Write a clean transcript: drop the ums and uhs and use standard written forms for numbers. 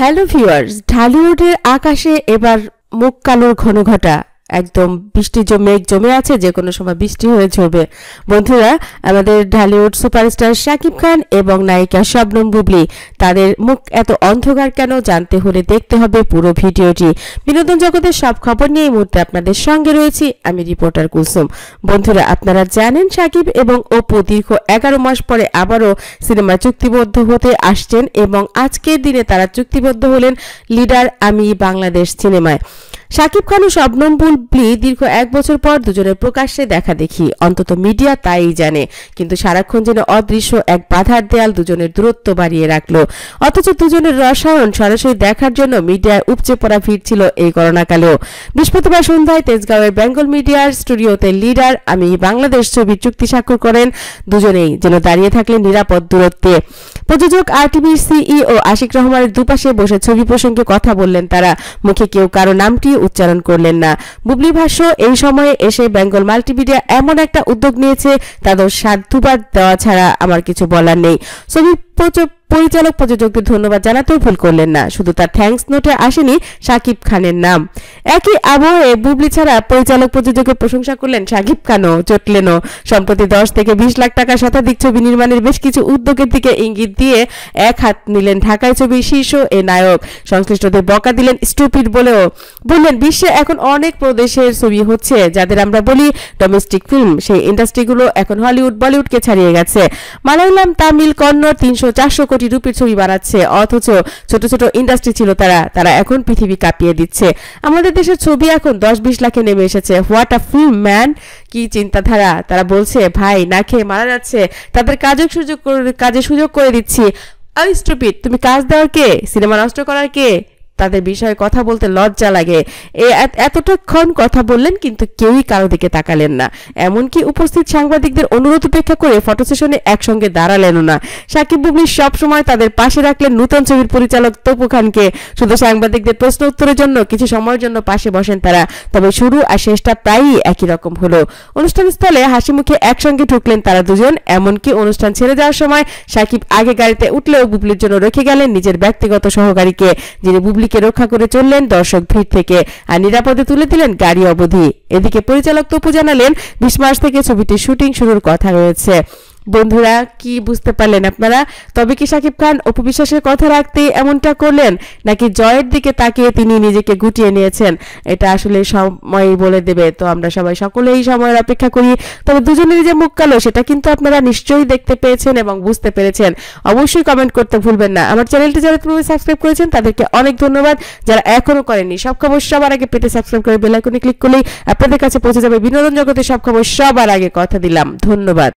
Hello viewers, ঢালিউডের আকাশে এবার মুখ কালোর ঘনঘটা। একদম বৃষ্টি মেঘ জমে আছে, যে কোনো সময় বৃষ্টি হয়ে ঝরবে। বন্ধুরা, আমাদের ঢালিউড সুপারস্টার শাকিব খান এবং নায়িকা শবনম বুবলী, তাদের মুখ এত অন্ধকার কেন জানতে হলে দেখতে হবে পুরো ভিডিওটি। বিনোদন জগতের সব খবর নিয়ে এই মুহূর্তে আপনাদের সঙ্গে রয়েছি আমি, রিপোর্টার কুলসুম। বন্ধুরা, আপনারা জানেন শাকিব এবং অপু দীর্ঘ 11 মাস পরে আবারও সিনেমা চুক্তিবদ্ধ হতে আসছেন এবং আজকের দিনে তারা চুক্তিবদ্ধ হলেন লিডার আমি বাংলাদেশ সিনেমায়। শাকিব খান ও শবনম বুবলী দীর্ঘ 1 বছর পর দুজনের প্রকাশ্যে দেখা দেখি, অন্তত মিডিয়া তাই জানে। কিন্তু সারাক্ষণ যেন অদৃশ্য এক বাধার দেয়াল দুজনের দূরত্ব বাড়িয়ে রাখলো। অথচ দুজনের রসায়ন সরাসরি দেখার জন্য মিডিয়ায় উপচে পড়া ভিড় ছিল এই করোনাকালেও। বৃহস্পতিবার সন্ধ্যায় তেজগাঁওয়ের বেঙ্গল মিডিয়ার স্টুডিওতে লিডার আমি বাংলাদেশ ছবির চুক্তি স্বাক্ষর করেন দুজনেই, যেন দাঁড়িয়ে থাকলেন নিরাপদ দূরত্বে। প্রযোজক আরটিভির সিইও আশিক রহমানের দুপাশে বসে ছবি প্রসঙ্গে কথা বললেন তারা, মুখে কেউ কারো নামটি উচ্চারণ করলেন না। বুবলী ভাষ্য, এই সময়ে এসে বেঙ্গল মাল্টিমিডিয়া এমন একটা উদ্যোগ নিয়েছে তাদের সাধুবাদ দেওয়া ছাড়া আমার কিছু বলার নেই। ছবি পরিচালক প্রযোজকদের ধন্যবাদ জানাতেও ভুল করলেন না। শুধু তার থ্যাঙ্কস নোটে আসেনি শাকিব খানের নাম। একই আবহে বুবলী ছাড়া পরিচালক প্রযোজকের প্রশংসা করলেন শাকিব খানও, চটলেনও। সম্প্রতি 10 থেকে 20 লাখ টাকা শতাধিক ছবি নির্মাণের বেশ কিছু উদ্যোগের দিকে ইঙ্গিত দিয়ে এক হাত নিলেন ঢাকায় ছবির শীর্ষ এ নায়ক। সংশ্লিষ্টদের বকা দিলেন স্টুপিড বলেও বললেন, বিশ্বে এখন অনেক প্রদেশের ছবি হচ্ছে যাদের আমরা বলি ডোমেস্টিক ফিল্ম। সেই ইন্ডাস্ট্রিগুলো এখন হলিউড বলিউডকে ছাড়িয়ে গেছে। মালায়ালাম, তামিল, কন্নড় 300-400 কোটি রুপির ছবি বানাচ্ছে, অথচ ছোট ছোট ইন্ডাস্ট্রি ছিল তারা এখন পৃথিবী কাঁপিয়ে দিচ্ছে। আমাদের দেশের ছবি এখন 10-20 লাখে নেমে এসেছে। হোয়াট আ ফিল্ম ম্যান, কি চিন্তাধারা! তারা বলছে ভাই না খেয়ে মারা যাচ্ছে, তাদের কাজে সুযোগ করে দিচ্ছি। আই স্টুপিড, তুমি কাজ দেওয়ার কে? সিনেমা নষ্ট করার কে? তাদের বিষয়ে কথা বলতে লজ্জা লাগে। এতটাক্ষণ কথা বললেন, কিন্তু কেউই কারো দিকে তাকালেন না। এমনকি উপস্থিত সাংবাদিকদের অনুরোধ উপেক্ষা করে ফটো সেশনে একসঙ্গে দাঁড়ালেনও না। শাকিব বুবলী সবসময় তাদের পাশে রাখলেন নতুন ছবির পরিচালক তপু খানকে। শুধু সাংবাদিকদের প্রশ্ন উত্তরের জন্য কিছু সময়ের জন্য পাশে বসেন তারা, তবে শুরু আর শেষটা প্রায়ই একই রকম হলো। অনুষ্ঠানস্থলে হাসি মুখে একসঙ্গে ঢুকলেন তারা দুজন। এমনকি অনুষ্ঠান ছেড়ে যাওয়ার সময় শাকিব আগে গাড়িতে উঠলেও বুবলীর জন্য রেখে গেলেন নিজের ব্যক্তিগত সহকারীকে, যিনি বুবলী রক্ষা করে চললেন দর্শক ভিড় থেকে আর নিরাপদে তুলে দিলেন গাড়ি অবধি। এদিকে পরিচালক তপু জানালেন 20 মার্চ থেকে ছবিটির শুটিং শুরুর কথা রয়েছে। বন্ধুরা, কি বুঝতে পারলেন আপনারা? তবে কি শাকিব খান অপু বিশ্বাসের কথা রাখতে এমনটা করলেন, নাকি জয়ের দিকে তাকিয়ে তিনি নিজেকে গুটিয়ে নিয়েছেন? এটা আসলে সময়ই বলে দেবে। তো আমরা সকলেই সময়ের অপেক্ষা করি। তবে দুজনের যে মুখ কালো, সেটা কিন্তু আপনারা নিশ্চয়ই দেখতে পেয়েছেন এবং বুঝতে পেরেছেন। অবশ্যই কমেন্ট করতে ভুলবেন না। আমার চ্যানেলটি যারা তুমি সাবস্ক্রাইব করেছেন তাদেরকে অনেক ধন্যবাদ। যারা এখনো করেননি, সব খবর সবার আগে পেতে সাবস্ক্রাইব করে বেল আইকনে ক্লিক করলেই আপনাদের কাছে পৌঁছে যাবে বিনোদন জগতের সব খবর সবার আগে। কথা দিলাম, ধন্যবাদ।